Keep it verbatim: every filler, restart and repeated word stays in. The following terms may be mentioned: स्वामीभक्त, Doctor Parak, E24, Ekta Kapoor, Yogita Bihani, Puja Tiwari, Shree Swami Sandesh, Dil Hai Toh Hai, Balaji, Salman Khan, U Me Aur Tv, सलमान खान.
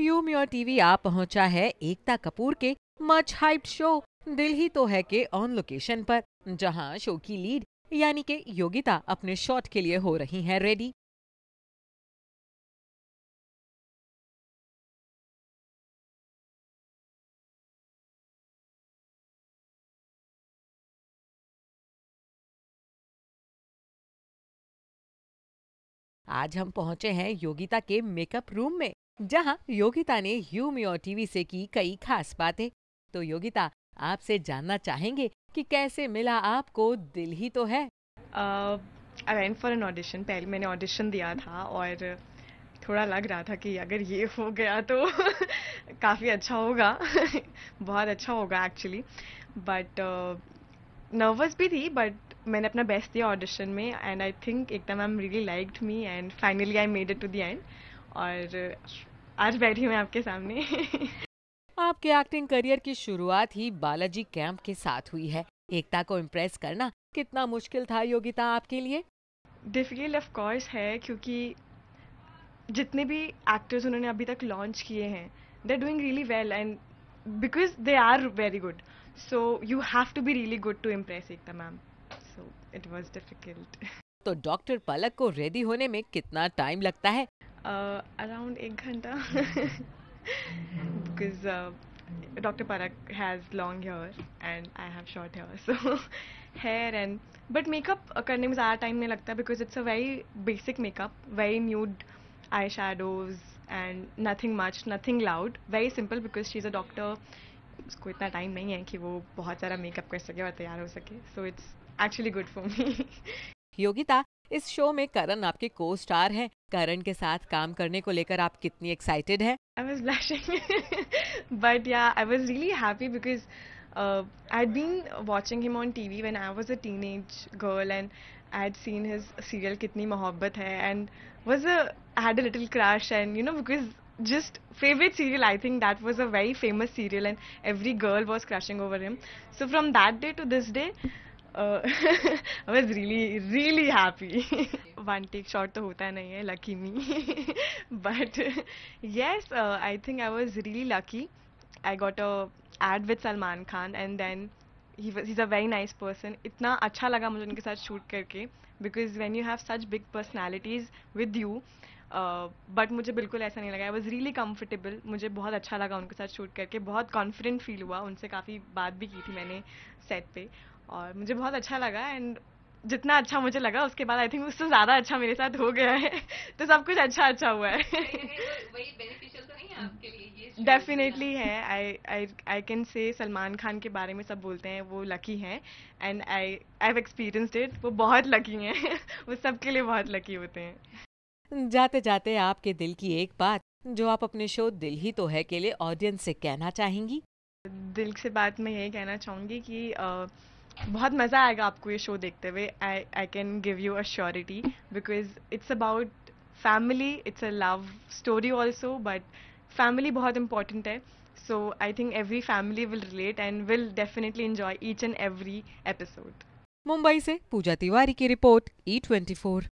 You मी और TV आ पहुंचा है एकता कपूर के मच हाइप्ड शो दिल ही तो है के ऑन लोकेशन पर, जहां शो की लीड यानी कि योगिता अपने शॉट के लिए हो रही हैं रेडी। आज हम पहुंचे हैं योगिता के मेकअप रूम में, जहां योगिता ने यू मी और टीवी से की कई खास बातें। तो योगिता, आपसे जानना चाहेंगे कि कैसे मिला आपको दिल ही तो है? I went for an audition. पहले मैंने ऑडिशन दिया था और थोड़ा लग रहा था कि अगर ये हो गया तो काफ़ी अच्छा होगा बहुत अच्छा होगा एक्चुअली। बट नर्वस भी थी, बट मैंने अपना बेस्ट दिया ऑडिशन में and I think Ekta ma'am really liked me and finally I made it to the end और आज बैठी मैं आपके सामने आपके एक्टिंग करियर की शुरुआत ही बालाजी कैंप के साथ हुई है। एकता को इम्प्रेस करना कितना मुश्किल था योगिता आपके लिए? डिफिकल्ट ऑफ कोर्स है, क्योंकि जितने भी एक्टर्स उन्होंने अभी तक लॉन्च किए हैं they are doing really well and because they are very good, so you have to be really good to impress Ekta ma'am, so it was difficult. तो डॉक्टर पलक को रेडी होने में कितना टाइम लगता है? अराउंड uh, एक घंटा because uh, Doctor Parak has long hair and I have short hair, so hair and but makeup करने में ज़्यादा time नहीं लगता because it's a very basic makeup, very nude eyeshadows and nothing much, nothing loud, very simple because she's a doctor. उसको इतना time नहीं है कि वो बहुत सारा makeup कर सके और तैयार हो सके, so it's actually good for me. Yogita, इस शो में करण आपके को स्टार हैं। करण के साथ काम करने को लेकर आप कितनी एक्साइटेड हैं? I was blushing but yeah I was really happy because I had been watching him on TV when I was a teenage girl and I had seen his serial कितनी मोहब्बत है and was a I had a little crush and you know because just favorite serial, I think that was a very famous serial and every girl was crushing over him, so from that day to this day uh, I was really really happy. One take shot तो होता नहीं है, lucky me but yes uh, I think I was really lucky. I got a ad with Salman Khan and then he was he's a very nice person. इतना अच्छा लगा मुझे उनके साथ shoot करके because when you have such big personalities with you but uh, मुझे बिल्कुल ऐसा नहीं लगा। आई वॉज रियली कम्फर्टेबल, मुझे बहुत अच्छा लगा उनके साथ शूट करके, बहुत कॉन्फिडेंट फील हुआ। उनसे काफ़ी बात भी की थी मैंने सेट पे और मुझे बहुत अच्छा लगा एंड जितना अच्छा मुझे लगा उसके बाद आई थिंक उससे ज़्यादा अच्छा मेरे साथ हो गया है तो सब कुछ अच्छा अच्छा हुआ है। डेफिनेटली है। आई आई I can say सलमान खान के बारे में सब बोलते हैं वो लकी हैं and I I have experienced it, वो बहुत लकी हैं वो सबके लिए बहुत लकी होते हैं। जाते जाते आपके दिल की एक बात जो आप अपने शो दिल ही तो है के लिए ऑडियंस से कहना चाहेंगी? दिल से बात मैं यही कहना चाहूँगी कि आ, बहुत मज़ा आएगा आपको ये शो देखते हुए। I I can give you a surety because it's about family, it's a love story also but family बहुत इम्पॉर्टेंट है, so I think every family will relate and will definitely enjoy each and every episode. Mumbai से पूजा तिवारी की report E twenty four.